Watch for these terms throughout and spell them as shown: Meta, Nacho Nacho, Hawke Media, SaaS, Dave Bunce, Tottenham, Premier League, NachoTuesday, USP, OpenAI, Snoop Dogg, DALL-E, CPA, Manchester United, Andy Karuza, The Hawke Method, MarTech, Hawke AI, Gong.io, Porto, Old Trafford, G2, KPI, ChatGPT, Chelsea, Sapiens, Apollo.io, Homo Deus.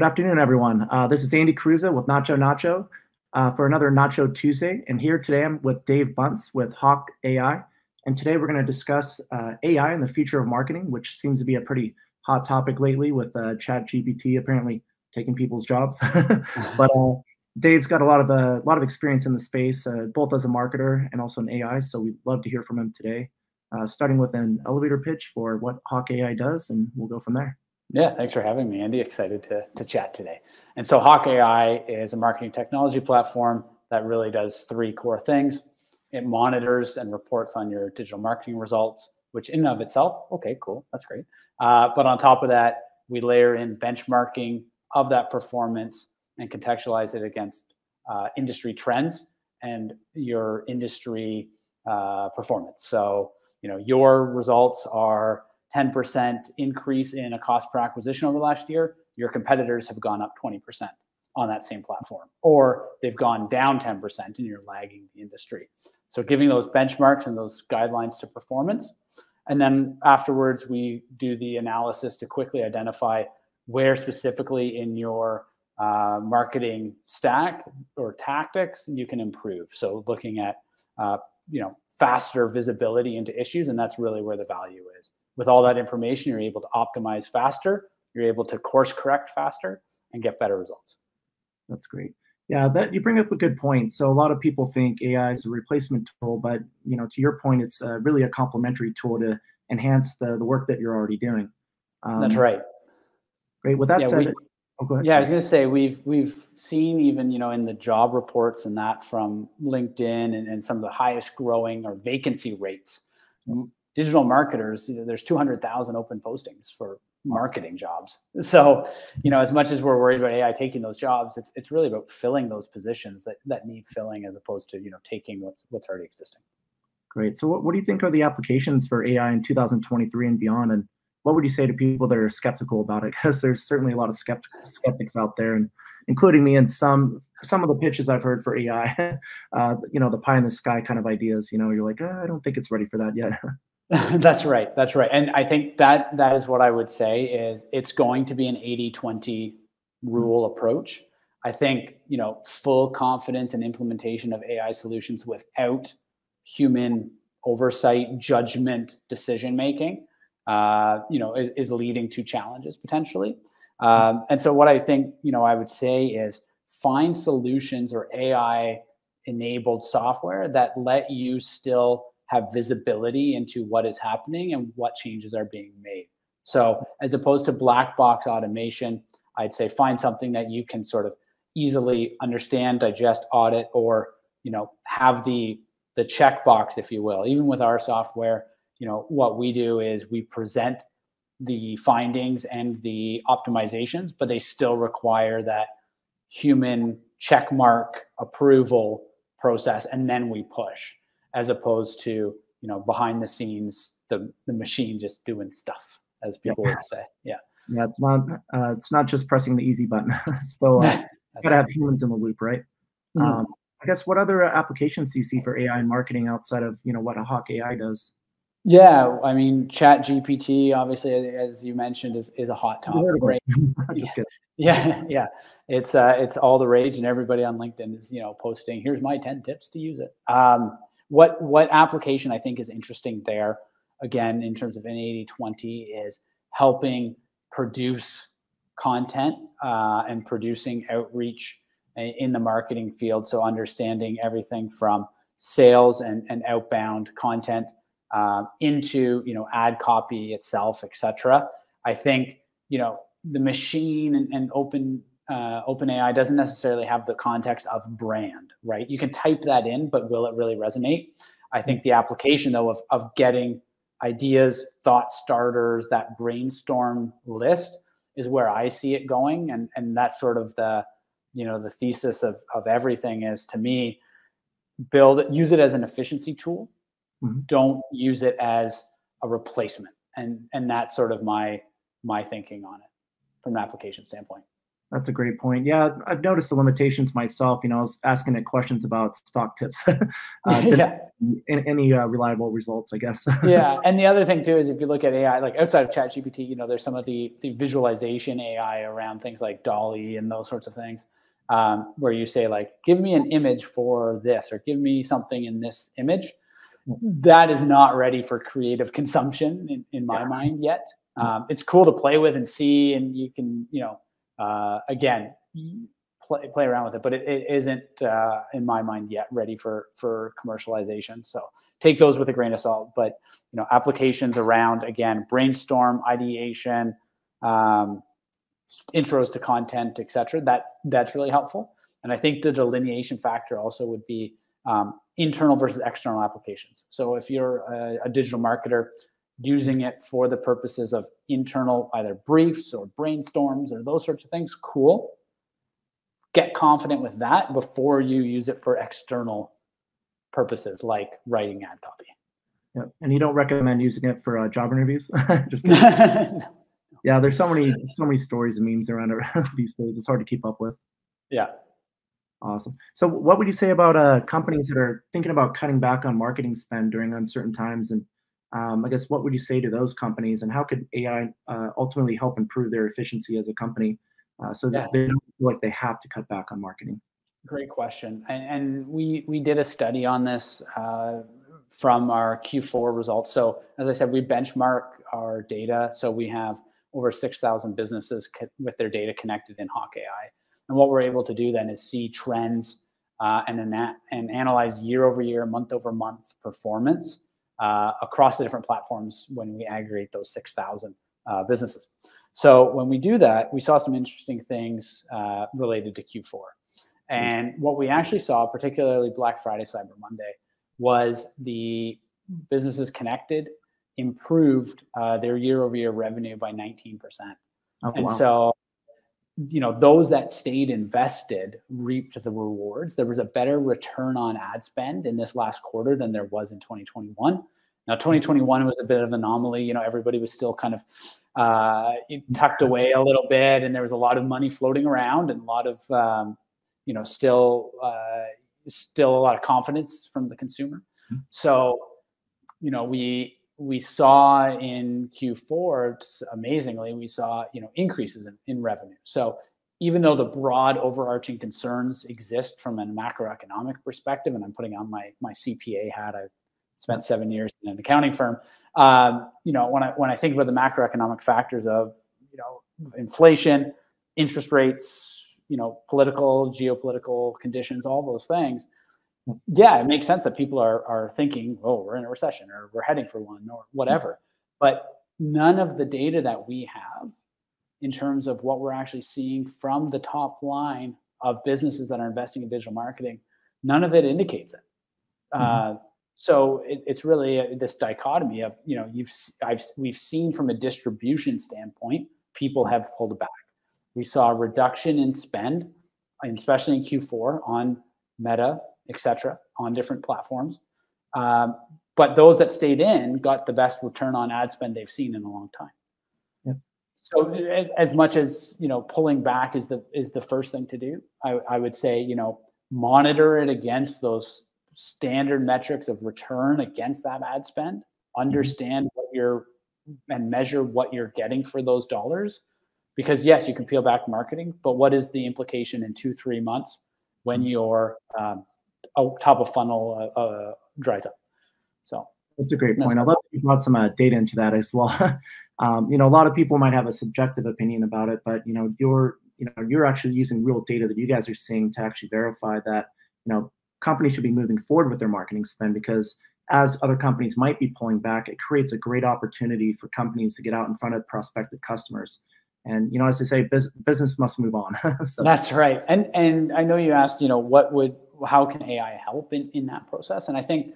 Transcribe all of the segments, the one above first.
Good afternoon, everyone. This is Andy Karuza with Nacho Nacho for another Nacho Tuesday. And here today I'm with Dave Bunce with Hawke AI. And today we're going to discuss AI and the future of marketing, which seems to be a pretty hot topic lately with ChatGPT apparently taking people's jobs. But Dave's got a lot of experience in the space, both as a marketer and also an AI. So we'd love to hear from him today, starting with an elevator pitch for what Hawke AI does, and we'll go from there. Yeah, thanks for having me, Andy. Excited to chat today. And so Hawke AI is a marketing technology platform that really does three core things. It monitors and reports on your digital marketing results, which in and of itself, okay, cool, that's great. But on top of that, we layer in benchmarking of that performance and contextualize it against industry trends and your industry performance. So, you know, your results are 10% increase in a cost per acquisition over last year, your competitors have gone up 20% on that same platform, or they've gone down 10% and you're lagging the industry. So giving those benchmarks and those guidelines to performance. And then afterwards, we do the analysis to quickly identify where specifically in your marketing stack or tactics you can improve. So looking at, you know, faster visibility into issues, and that's really where the value is. With all that information, you're able to optimize faster, you're able to course correct faster and get better results. That's great. Yeah, that you bring up a good point. So a lot of people think AI is a replacement tool, but you know, to your point, it's really a complementary tool to enhance the work that you're already doing. That's right. Great. With that said, oh, go ahead. Yeah, sorry. I was going to say we've seen even, you know, in the job reports and that from LinkedIn and some of the highest growing or vacancy rates. Digital marketers, you know, there's 200,000 open postings for marketing jobs. So, you know, as much as we're worried about AI taking those jobs, it's really about filling those positions that need filling as opposed to, you know, taking what's already existing. Great. So what do you think are the applications for AI in 2023 and beyond? And what would you say to people that are skeptical about it? Because there's certainly a lot of skeptics out there, and including me in some of the pitches I've heard for AI, you know, the pie in the sky kind of ideas, you know, you're like, oh, I don't think it's ready for that yet. That's right. That's right. And I think that is what I would say is it's going to be an 80-20 rule approach. I think, you know, full confidence and implementation of AI solutions without human oversight, judgment, decision-making, you know, is leading to challenges potentially. And so what I think, you know, I would say is find solutions or AI-enabled software that let you still have visibility into what is happening and what changes are being made. So as opposed to black box automation, I'd say find something that you can sort of easily understand, digest, audit, or, you know, have the checkbox, if you will. Even with our software, you know, what we do is we present the findings and the optimizations, but they still require that human checkmark approval process, and then we push. As opposed to, you know, behind the scenes, the machine just doing stuff, as people would say. Yeah. Yeah, it's not just pressing the easy button. So you gotta have humans in the loop, right? I guess what other applications do you see for AI in marketing outside of, you know, what a Hawke AI does? Yeah, I mean, ChatGPT, obviously, as you mentioned, is a hot topic, right? Just kidding. Yeah, yeah, it's all the rage, and everybody on LinkedIn is, you know, posting, "Here's my 10 tips to use it." What application I think is interesting there, again, in terms of an 80-20, is helping produce content and producing outreach in the marketing field. So understanding everything from sales and outbound content into, you know, ad copy itself, et cetera. I think, you know, the machine and OpenAI doesn't necessarily have the context of brand, right? You can type that in, but will it really resonate? I think the application, though, of getting ideas, thought starters, that brainstorm list is where I see it going. And that's sort of the, you know, the thesis of everything is, to me, use it as an efficiency tool. Mm-hmm. Don't use it as a replacement. And that's sort of my thinking on it from an application standpoint. That's a great point. Yeah, I've noticed the limitations myself. You know, I was asking it questions about stock tips. Any reliable results, I guess. Yeah, and the other thing too is if you look at AI, like outside of ChatGPT, you know, there's some of the visualization AI around things like DALL-E and those sorts of things, where you say like, give me an image for this, or give me something in this image. That is not ready for creative consumption in my mind yet. It's cool to play with and see, and you can, you know, again, play around with it, but it isn't, in my mind, yet ready for commercialization. So take those with a grain of salt. But you know, applications around, again, brainstorm, ideation, intros to content, etc. That's really helpful. And I think the delineation factor also would be internal versus external applications. So if you're a digital marketer, using it for the purposes of internal either briefs or brainstorms or those sorts of things, cool. Get confident with that before you use it for external purposes like writing ad copy. Yeah, and you don't recommend using it for job interviews? Just kidding. No. Yeah, there's so many stories and memes around these days. It's hard to keep up with. Yeah. Awesome. So what would you say about companies that are thinking about cutting back on marketing spend during uncertain times, and I guess what would you say to those companies, and how could AI ultimately help improve their efficiency as a company so that they don't feel like they have to cut back on marketing? Great question. And we did a study on this from our Q4 results. So as I said, we benchmark our data. So we have over 6,000 businesses with their data connected in Hawke AI. And what we're able to do then is see trends and analyze year over year, month over month performance across the different platforms when we aggregate those 6,000 businesses. So when we do that, we saw some interesting things related to Q4. And what we actually saw, particularly Black Friday, Cyber Monday, was the businesses connected improved their year-over-year revenue by 19%. Oh, and wow. So, you know, those that stayed invested reaped the rewards. There was a better return on ad spend in this last quarter than there was in 2021. Now, 2021 was a bit of an anomaly. You know, everybody was still kind of tucked away a little bit, and there was a lot of money floating around, and a lot of, you know, still a lot of confidence from the consumer. So, you know, we saw in Q4, amazingly, we saw, you know, increases in revenue. So even though the broad overarching concerns exist from a macroeconomic perspective, and I'm putting on my CPA hat, I spent 7 years in an accounting firm. You know, when I think about the macroeconomic factors of, you know, inflation, interest rates, you know, political, geopolitical conditions, all those things, yeah, it makes sense that people are thinking, oh, we're in a recession, or we're heading for one, or whatever. But none of the data that we have in terms of what we're actually seeing from the top line of businesses that are investing in digital marketing, none of it indicates it. So it's really this dichotomy of, you know, we've seen from a distribution standpoint, people have pulled back. We saw a reduction in spend, especially in Q4 on Meta, etc., on different platforms. But those that stayed in got the best return on ad spend they've seen in a long time. Yeah. So as much as, you know, pulling back is the first thing to do, I would say, you know, monitor it against those standard metrics of return against that ad spend, understand and measure what you're getting for those dollars. Because yes, you can peel back marketing, but what is the implication in 2-3 months when you're, top of funnel dries up. So that's a great point. I love that you brought some data into that as well. You know, a lot of people might have a subjective opinion about it, but you know, you're actually using real data that you guys are seeing to actually verify that, you know, companies should be moving forward with their marketing spend, because as other companies might be pulling back, it creates a great opportunity for companies to get out in front of prospective customers. And, you know, as they say, business must move on. So. That's right. And I know you asked, you know, how can AI help in that process? And I think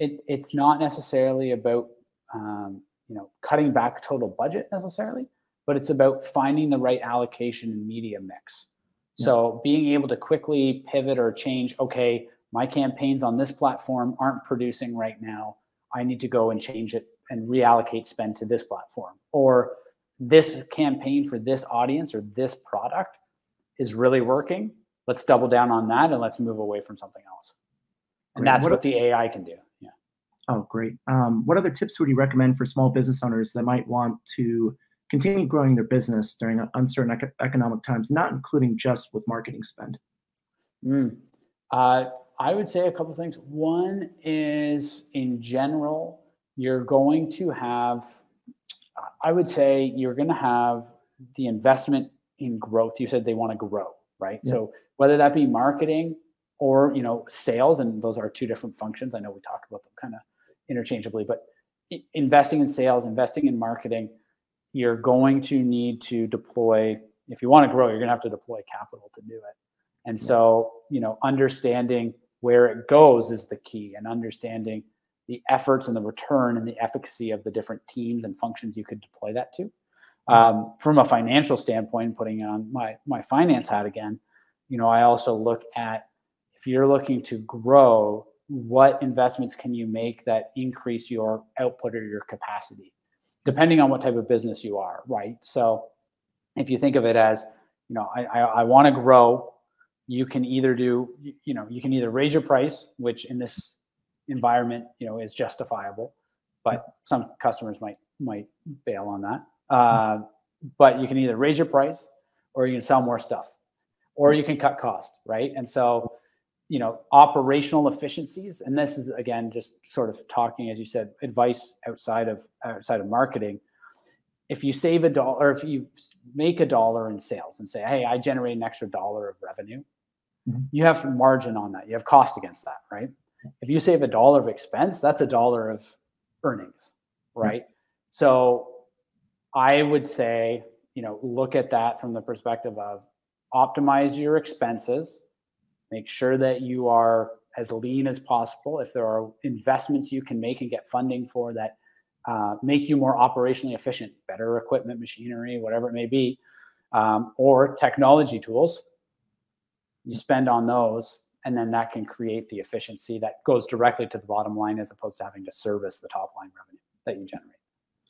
it's not necessarily about, you know, cutting back total budget necessarily, but it's about finding the right allocation and media mix. Yeah. So being able to quickly pivot or change, okay, my campaigns on this platform aren't producing right now. I need to go and change it and reallocate spend to this platform, or this campaign for this audience or this product is really working, let's double down on that and let's move away from something else. And that's what the AI can do. Yeah. Oh, great. What other tips would you recommend for small business owners that might want to continue growing their business during uncertain economic times, not including just with marketing spend? I would say a couple of things. One is, in general, you're going to have, you're going to have the investment in growth. You said they want to grow, right? Yeah. So whether that be marketing or, you know, sales, and those are two different functions. I know we talked about them kind of interchangeably, but investing in sales, investing in marketing, you're going to need to deploy. If you want to grow, you're going to have to deploy capital to do it. And so, you know, understanding where it goes is the key, and understanding the efforts and the return and the efficacy of the different teams and functions you could deploy that to. From a financial standpoint, putting on my finance hat again, you know, I also look at, if you're looking to grow, what investments can you make that increase your output or your capacity, depending on what type of business you are, right? So if you think of it as, you know, I want to grow, you can either do, you know, you can either raise your price, which in this environment, you know, is justifiable, but some customers might bail on that. But you can either raise your price, or you can sell more stuff, or you can cut cost, right? And so, you know, operational efficiencies, and this is again just sort of talking, as you said, advice outside of marketing. If you save $1, if you make $1 in sales and say, hey, I generate an extra $1 of revenue, you have margin on that. You have cost against that, right? If you save $1 of expense, that's $1 of earnings, right? So I would say, you know, look at that from the perspective of optimize your expenses, make sure that you are as lean as possible. If there are investments you can make and get funding for that make you more operationally efficient, better equipment, machinery, whatever it may be, or technology tools, you spend on those, and then that can create the efficiency that goes directly to the bottom line, as opposed to having to service the top line revenue that you generate.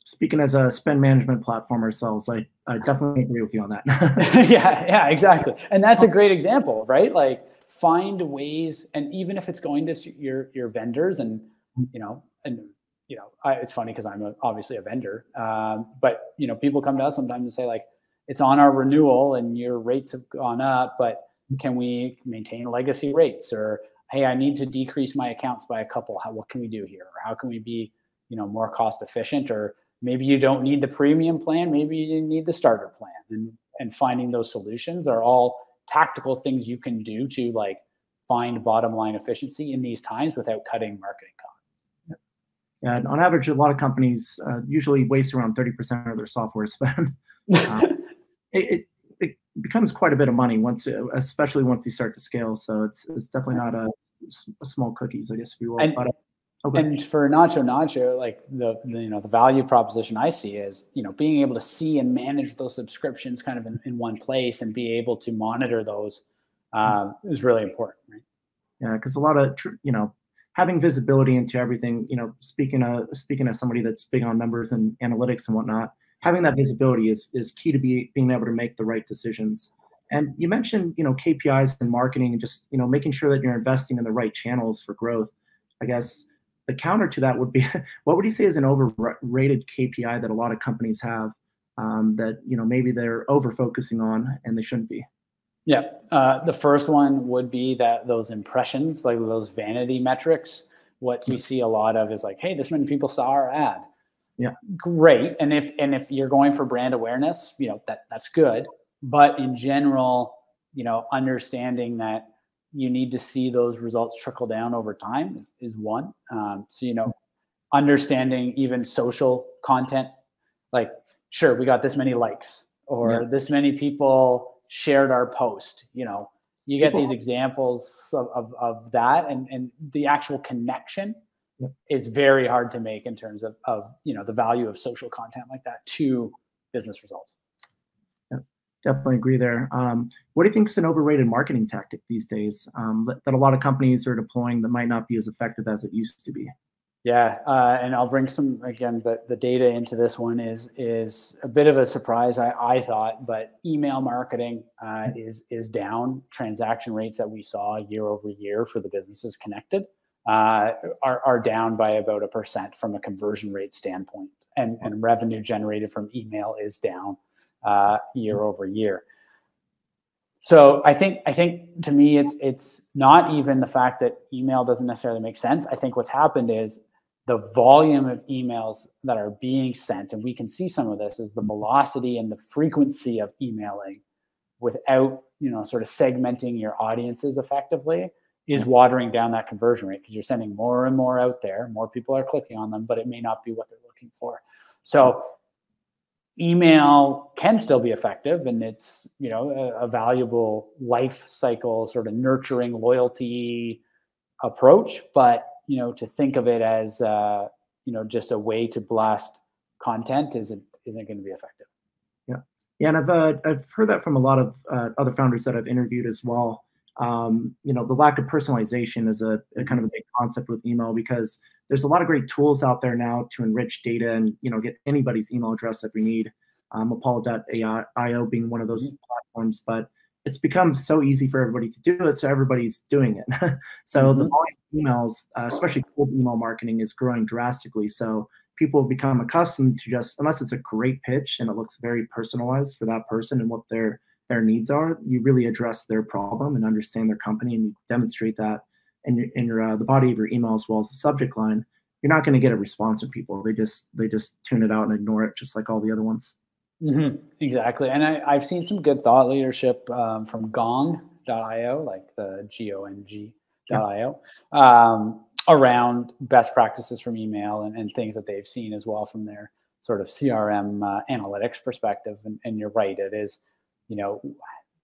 Speaking as a spend management platform ourselves, I definitely agree with you on that. Yeah, exactly. And that's a great example, right? Like, find ways, and even if it's going to your vendors, and it's funny because I'm obviously a vendor, but you know, people come to us sometimes and say, like, it's on our renewal and your rates have gone up, but can we maintain legacy rates? Or, hey, I need to decrease my accounts by a couple. What can we do here? Or how can we be, you know, more cost efficient? Or maybe you don't need the premium plan, maybe you need the starter plan, and finding those solutions are all tactical things you can do to, like, find bottom line efficiency in these times without cutting marketing costs. Yeah, and on average, a lot of companies usually waste around 30% of their software spend. It becomes quite a bit of money especially once you start to scale. So it's definitely not a small cookies, I guess, if you will. And for Nacho, like, the value proposition I see is, you know, being able to see and manage those subscriptions kind of in one place and be able to monitor those is really important, right? Yeah, because a lot of, you know, having visibility into everything, you know, speaking as somebody that's big on numbers and analytics and whatnot, having that visibility is key to being able to make the right decisions. And you mentioned, you know, KPIs and marketing, and just, you know, making sure that you're investing in the right channels for growth, I guess. The counter to that would be, what would you say is an overrated KPI that a lot of companies have that, you know, maybe they're over-focusing on and they shouldn't be? Yeah. The first one would be that those impressions, like those vanity metrics, what you see a lot of is like, hey, this many people saw our ad. Yeah. Great. And if you're going for brand awareness, you know, that's good. But in general, you know, understanding that you need to see those results trickle down over time is one. So, you know, understanding even social content, like, sure, we got this many likes, or this many people shared our post. You know, you get these examples of that, and the actual connection is very hard to make in terms of, you know, the value of social content like that to business results. Definitely agree there. What do you think is an overrated marketing tactic these days that a lot of companies are deploying that might not be as effective as it used to be? Yeah, and I'll bring some, again, the data into this one is a bit of a surprise, I thought, but email marketing is down. Transaction rates that we saw year over year for the businesses connected are down by about 1% from a conversion rate standpoint. And revenue generated from email is down year over year. So I think to me, it's not even the fact that email doesn't necessarily make sense. I think what's happened is the volume of emails that are being sent, and we can see some of this, is the velocity and the frequency of emailing without, you know, sort of segmenting your audiences effectively is watering down that conversion rate, because you're sending more and more out there, more people are clicking on them, but it may not be what they're looking for. So email can still be effective, and it's, you know, a valuable life cycle sort of nurturing loyalty approach. But, you know, to think of it as, you know, just a way to blast content isn't going to be effective. Yeah, yeah, and I've heard that from a lot of other founders that I've interviewed as well. You know, the lack of personalization is a kind of a big concept with email, because there's a lot of great tools out there now to enrich data and, you know, get anybody's email address that we need, Apollo.io being one of those platforms. But it's become so easy for everybody to do it, so everybody's doing it. So the volume of emails, especially cold email marketing, is growing drastically. So people have become accustomed to just, unless it's a great pitch and it looks very personalized for that person and what their needs are, you really address their problem and understand their company, and you demonstrate that in your the body of your email as well as the subject line. You're not going to get a response from people. They just tune it out and ignore it, just like all the other ones. Exactly. And I've seen some good thought leadership from Gong.io, like the G-O-N-G.io, around best practices from email and things that they've seen as well from their sort of CRM analytics perspective. And you're right, it is, you know,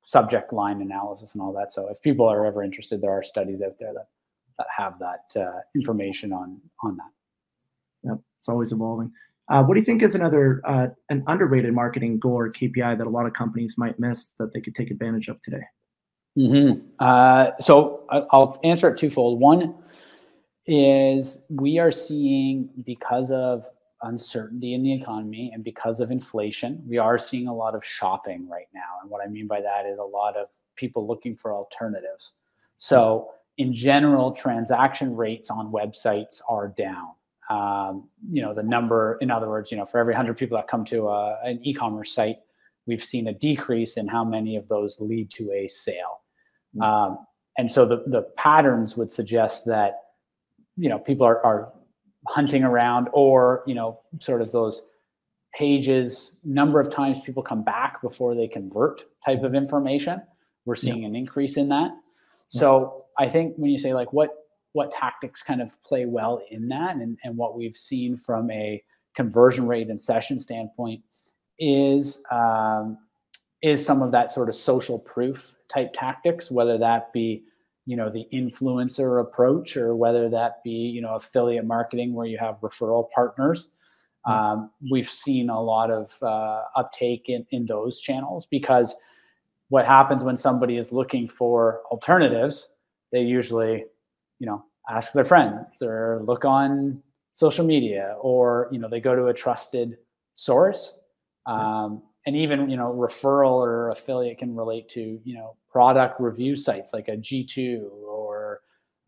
subject line analysis and all that. So if people are ever interested, there are studies out there that have that information on that. Yep, it's always evolving. What do you think is another an underrated marketing goal or KPI that a lot of companies might miss that they could take advantage of today? So I'll answer it twofold. One is we are seeing, because of uncertainty in the economy and because of inflation, we are seeing a lot of shopping right now. And what I mean by that is a lot of people looking for alternatives. So in general, transaction rates on websites are down. You know, the number, in other words, you know, for every 100 people that come to an e-commerce site, we've seen a decrease in how many of those lead to a sale. And so the patterns would suggest that, you know, people are hunting around, or, you know, sort of those pages, number of times people come back before they convert type of information. We're seeing an increase in that. So I think when you say, like, what tactics kind of play well in that, and what we've seen from a conversion rate and session standpoint is some of that sort of social proof type tactics, whether that be, you know, the influencer approach, or whether that be, you know, affiliate marketing where you have referral partners. We've seen a lot of uptake in those channels, because what happens when somebody is looking for alternatives, they usually, you know, ask their friends or look on social media, or, you know, they go to a trusted source. And even, you know, referral or affiliate can relate to, you know, product review sites like a G2 or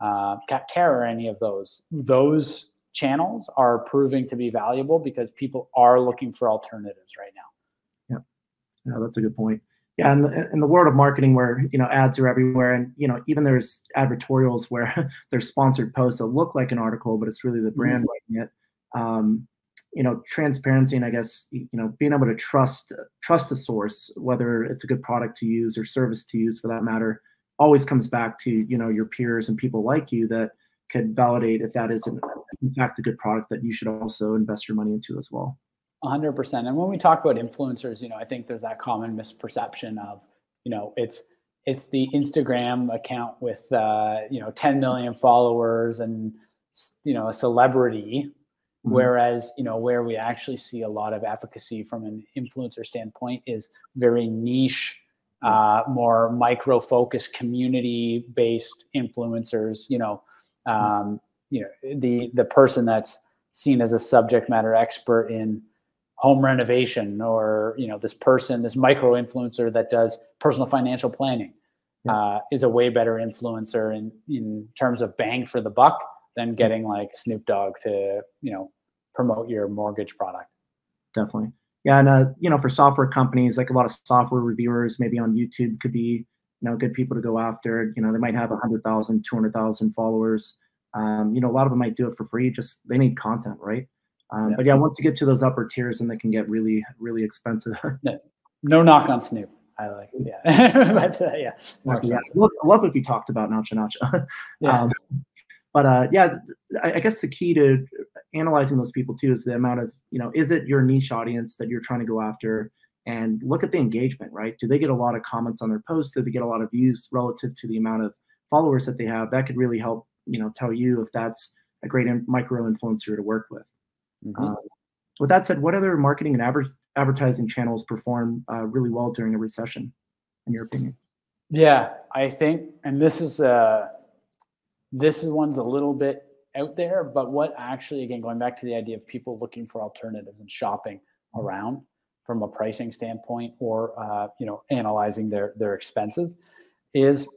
Capterra, or any of those. Those channels are proving to be valuable because people are looking for alternatives right now. Yeah, that's a good point. Yeah, and in the world of marketing, where, you know, ads are everywhere, and, you know, even there's advertorials where there's sponsored posts that look like an article, but it's really the brand writing it. You know, transparency, and I guess, you know, being able to trust the source, whether it's a good product to use or service to use for that matter, always comes back to, you know, your peers and people like you that could validate if that is in fact a good product that you should also invest your money into as well. 100%. And when we talk about influencers, you know, I think there's that common misperception of, you know, it's the Instagram account with, you know, 10 million followers and, you know, a celebrity. Whereas, you know, where we actually see a lot of efficacy from an influencer standpoint is very niche, more micro-focused, community-based influencers. You know, you know, the person that's seen as a subject matter expert in home renovation, or, you know, this person, this micro influencer that does personal financial planning, is a way better influencer in terms of bang for the buck than getting like Snoop Dogg to, you know, promote your mortgage product. Definitely. Yeah. And, you know, for software companies, like a lot of software reviewers, maybe on YouTube could be, you know, good people to go after. You know, they might have 100,000, 200,000 followers. You know, a lot of them might do it for free. Just they need content, right? Yeah. But yeah, once you get to those upper tiers, then they can get really, really expensive. No knock on Snoop. I like it. Yeah. But yeah. Yeah. I love what we talked about, Nacho Nacho. Yeah. But yeah, I guess the key to analyzing those people too is the amount of, you know, is it your niche audience that you're trying to go after? And look at the engagement, right? Do they get a lot of comments on their posts? Do they get a lot of views relative to the amount of followers that they have? That could really help, you know, tell you if that's a great micro-influencer to work with. Mm-hmm. With that said, what other marketing and advertising channels perform really well during a recession, in your opinion? Yeah, I think, and this is one's a little bit out there, but what actually, again, going back to the idea of people looking for alternatives and shopping around from a pricing standpoint, or, you know, analyzing their expenses, is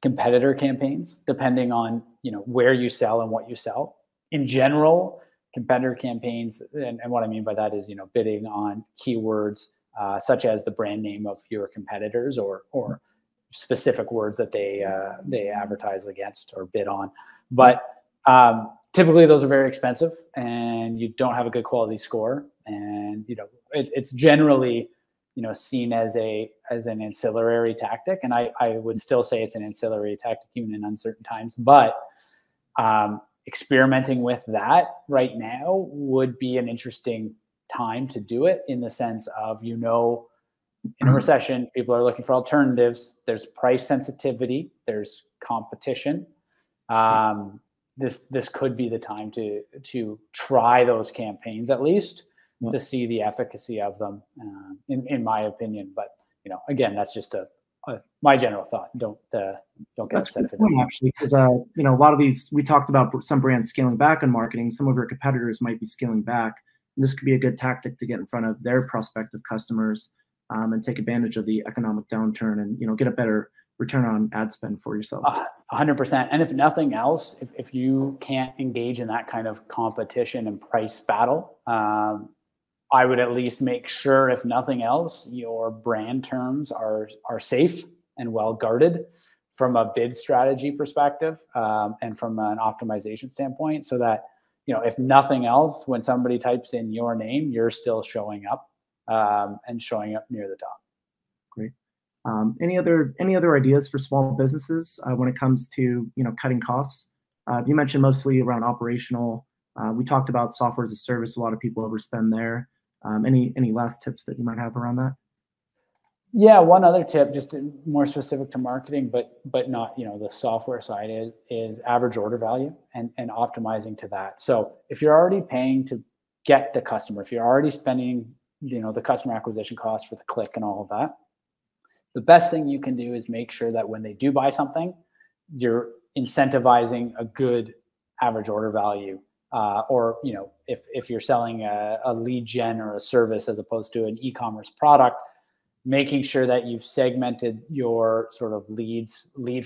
competitor campaigns, depending on, you know, where you sell and what you sell. In general, competitor campaigns, and what I mean by that is, you know, bidding on keywords such as the brand name of your competitors, or specific words that they advertise against or bid on. But typically those are very expensive, and you don't have a good quality score, and, you know, it's generally, you know, seen as an ancillary tactic. And I would still say it's an ancillary tactic even in uncertain times, but experimenting with that right now would be an interesting time to do it, in the sense of, you know, in a recession, people are looking for alternatives. There's price sensitivity, there's competition. This could be the time to try those campaigns, at least, yeah, to see the efficacy of them, in my opinion. But, you know, again, that's just my general thought. Don't get upset if it doesn't. Actually, because you know, a lot of these, we talked about some brands scaling back on marketing. Some of your competitors might be scaling back. And this could be a good tactic to get in front of their prospective customers, and take advantage of the economic downturn, and, you know, get a better return on ad spend for yourself. 100%. And if nothing else, if you can't engage in that kind of competition and price battle, I would at least make sure, if nothing else, your brand terms are safe and well guarded from a bid strategy perspective, and from an optimization standpoint, so that, you know, if nothing else, when somebody types in your name, you're still showing up. And showing up near the top. Great. Any other ideas for small businesses when it comes to, you know, cutting costs? You mentioned mostly around operational. We talked about software as a service. A lot of people overspend there. Any last tips that you might have around that? Yeah, one other tip, just more specific to marketing, but not, you know, the software side, is average order value and optimizing to that. So if you're already paying to get the customer, if you're already spending, you know, the customer acquisition cost for the click and all of that, the best thing you can do is make sure that when they do buy something, you're incentivizing a good average order value. Or, you know, if you're selling a lead gen or a service as opposed to an e-commerce product, making sure that you've segmented your sort of lead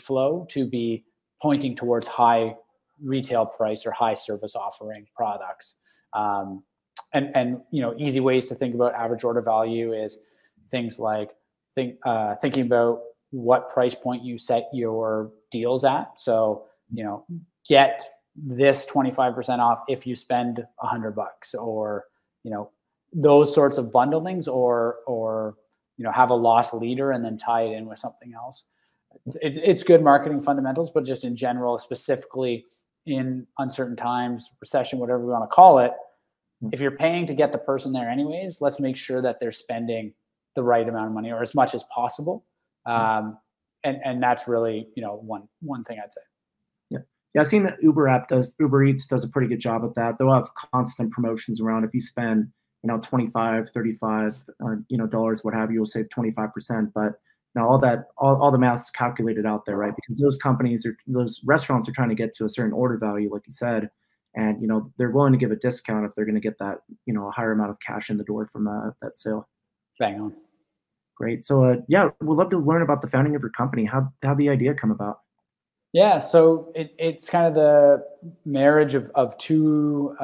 flow to be pointing towards high retail price or high service offering products. And you know, easy ways to think about average order value is things like thinking about what price point you set your deals at. So, you know, get this 25% off if you spend $100, or, you know, those sorts of bundlings, or you know, have a lost leader and then tie it in with something else. It's good marketing fundamentals, but just in general, specifically in uncertain times, recession, whatever we want to call it, if you're paying to get the person there anyways, let's make sure that they're spending the right amount of money, or as much as possible. And that's really, you know, one thing I'd say. Yeah. Yeah. I've seen that Uber Eats does a pretty good job at that. They'll have constant promotions around. If you spend, you know, $25, $35, you know, dollars, what have you, you'll save 25%. But Now all the math's calculated out there, right? Because those companies or those restaurants are trying to get to a certain order value, like you said, and you know they're willing to give a discount if they're going to get that, you know, a higher amount of cash in the door from that sale. Bang on. Great. So yeah, we'd love to learn about the founding of your company. How'd the idea come about? Yeah, so it's kind of the marriage of two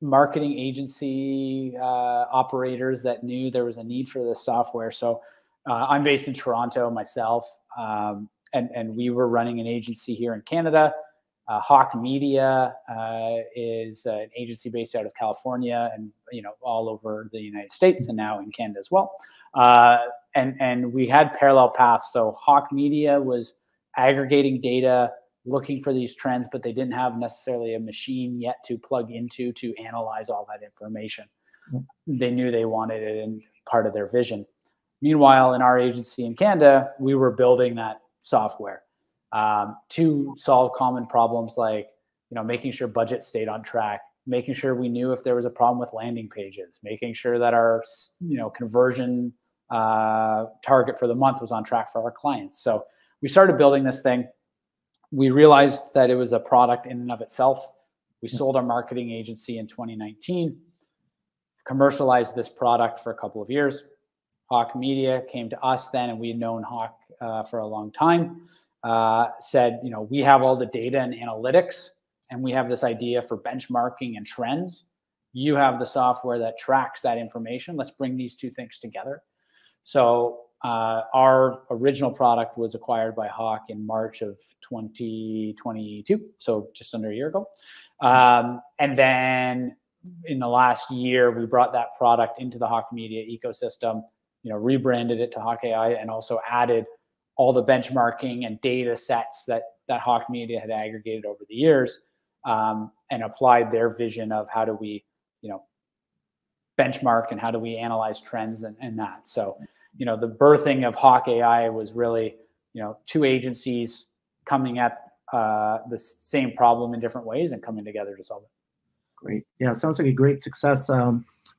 marketing agency operators that knew there was a need for this software. So I'm based in Toronto myself, and we were running an agency here in Canada. Hawke Media is an agency based out of California and, you know, all over the United States and now in Canada as well. And we had parallel paths. So Hawke Media was aggregating data, looking for these trends, but they didn't have necessarily a machine yet to plug into to analyze all that information. Mm-hmm. They knew they wanted it in part of their vision. Meanwhile, in our agency in Canada, we were building that software to solve common problems like, you know, making sure budget stayed on track, making sure we knew if there was a problem with landing pages, making sure that our, you know, conversion target for the month was on track for our clients. So we started building this thing. We realized that it was a product in and of itself. We sold our marketing agency in 2019, commercialized this product for a couple of years. Hawke Media came to us then, and we had known Hawke for a long time, said, you know, we have all the data and analytics, and we have this idea for benchmarking and trends. You have the software that tracks that information. Let's bring these two things together. So our original product was acquired by Hawke in March of 2022, so just under a year ago. And then in the last year, we brought that product into the Hawke Media ecosystem, you know, rebranded it to Hawke AI, and also added all the benchmarking and data sets that Hawke Media had aggregated over the years, and applied their vision of how do we, you know, benchmark and how do we analyze trends and that. So, you know, the birthing of Hawke AI was really, you know, two agencies coming at the same problem in different ways and coming together to solve it. Great. Yeah, sounds like a great success.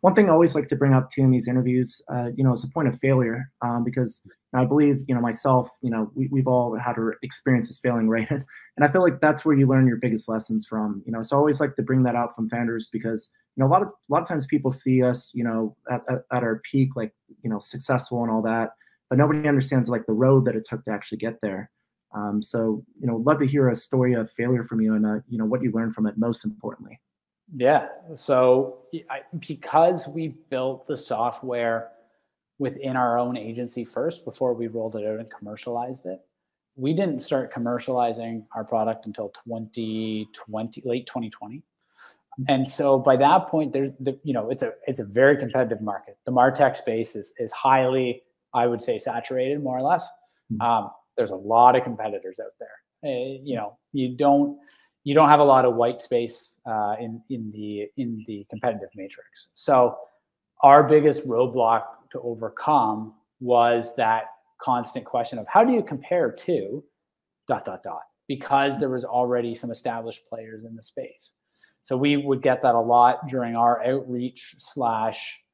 One thing I always like to bring up too in these interviews, you know, is the point of failure, because I believe, you know, myself, you know, we've all had our experiences failing, right? And I feel like that's where you learn your biggest lessons from, you know. So I always like to bring that out from founders because, you know, a lot of times people see us, you know, at our peak, like, you know, successful and all that, but nobody understands like the road that it took to actually get there. So, you know, love to hear a story of failure from you and, you know, what you learned from it most importantly. Yeah. So because we built the software within our own agency first before we rolled it out and commercialized it, we didn't start commercializing our product until late 2020. And so by that point, you know, it's a very competitive market. The MarTech space is highly, I would say, saturated, more or less. There's a lot of competitors out there. You know, you don't have a lot of white space in the competitive matrix. So our biggest roadblock to overcome was that constant question of how do you compare to ... because there was already some established players in the space. So we would get that a lot during our outreach / you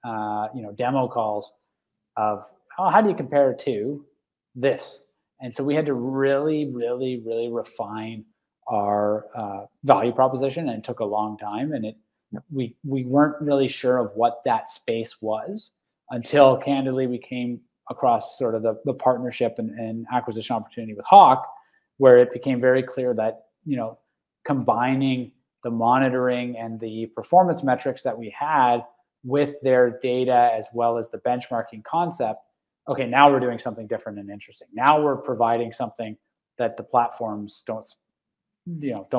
know, demo calls of, oh, how do you compare to this? And so we had to really refine our value proposition, and it took a long time, and we weren't really sure of what that space was until, candidly, we came across sort of the partnership and acquisition opportunity with Hawke, where it became very clear that, you know, combining the monitoring and the performance metrics that we had with their data as well as the benchmarking concept, okay, now we're doing something different and interesting. Now we're providing something that the platforms don't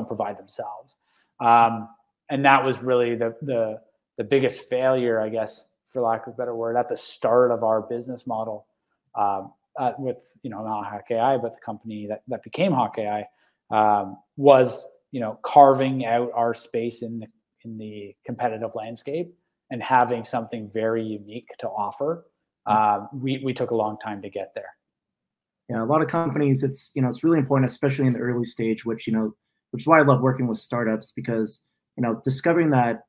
provide themselves. And that was really the biggest failure, I guess, for lack of a better word, at the start of our business model with, you know, not Hawke AI, but the company that became Hawke AI, was, you know, carving out our space in the competitive landscape and having something very unique to offer. We took a long time to get there. Yeah, a lot of companies, it's, you know, it's really important, especially in the early stage, which is why I love working with startups, because, you know, discovering that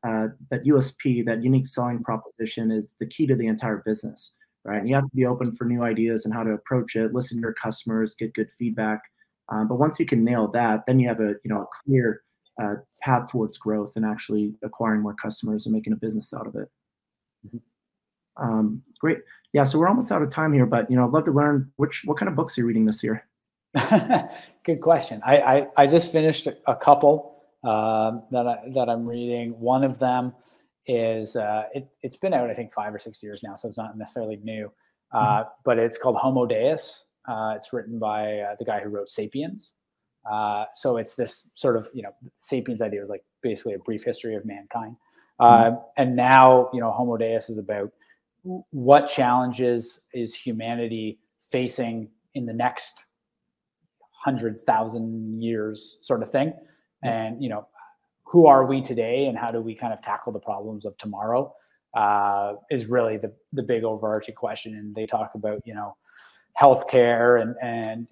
USP, that unique selling proposition, is the key to the entire business, right? And you have to be open for new ideas and how to approach it, listen to your customers, get good feedback. But once you can nail that, then you have a, a clear path towards growth and actually acquiring more customers and making a business out of it. Mm-hmm. Great. Yeah, so we're almost out of time here, but I'd love to learn what kind of books you're reading this year. Good question. I just finished a couple that I'm reading. One of them is it's been out I think 5 or 6 years now, so it's not necessarily new, but it's called Homo Deus. It's written by the guy who wrote Sapiens. So it's this sort of, Sapiens idea was like basically a brief history of mankind. And now, Homo Deus is about what challenges is humanity facing in the next 100,000 years sort of thing. And, who are we today and how do we kind of tackle the problems of tomorrow is really the big overarching question. And they talk about, healthcare and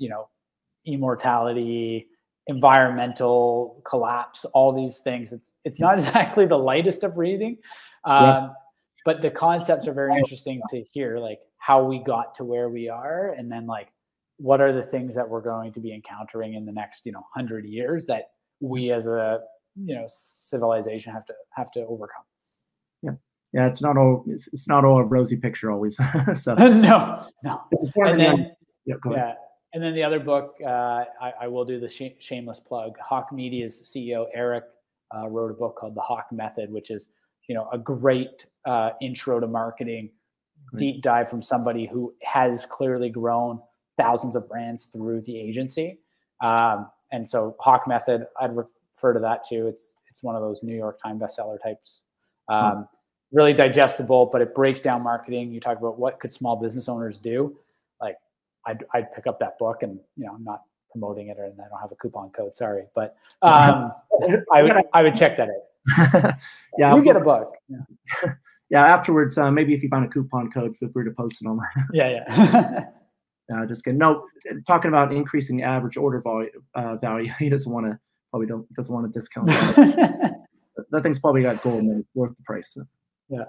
immortality, environmental collapse, all these things. It's not exactly the lightest of reading, but the concepts are very interesting to hear, like how we got to where we are, and then like what are the things that we're going to be encountering in the next 100 years that we as a civilization have to overcome. Yeah, it's not all a rosy picture always. So no. And then And then the other book, I will do the shameless plug. Hawke Media's CEO, Eric, wrote a book called The Hawke Method, which is, a great intro to marketing, deep dive from somebody who has clearly grown thousands of brands through the agency. And so Hawke Method, I'd refer to that too. It's one of those New York Times bestseller types. Really digestible, but it breaks down marketing. You talk about what could small business owners do. I'd pick up that book, and I'm not promoting it, and I don't have a coupon code. Sorry, but I would check that out. Yeah, we get a book. Yeah. Yeah. Afterwards, maybe if you find a coupon code, feel free to post it online. Yeah. No, just kidding. No, talking about increasing average order value. He doesn't want to discount. That thing's probably got gold and it's worth the price. So. Yeah.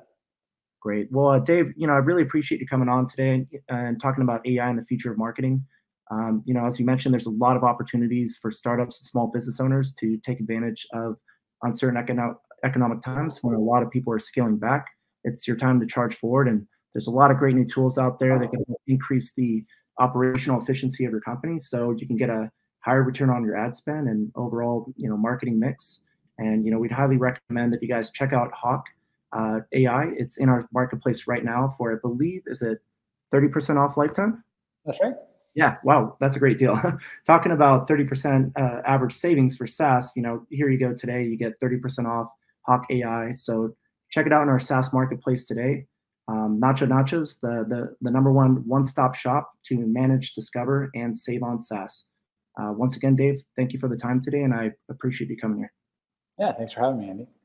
Great. Well, Dave, I really appreciate you coming on today and talking about AI and the future of marketing. As you mentioned, there's a lot of opportunities for startups and small business owners to take advantage of uncertain economic times when a lot of people are scaling back. It's your time to charge forward, and there's a lot of great new tools out there that can increase the operational efficiency of your company, so you can get a higher return on your ad spend and overall, marketing mix. And we'd highly recommend that you guys check out Hawke AI. It's in our marketplace right now for, I believe, is it 30% off lifetime? That's right. Yeah. Wow. That's a great deal. Talking about 30% average savings for SaaS, here you go today, you get 30% off Hawke AI. So check it out in our SaaS marketplace today. Nacho's the #1 one-stop shop to manage, discover, and save on SaaS. Once again, Dave, thank you for the time today, and I appreciate you coming here. Yeah. Thanks for having me, Andy.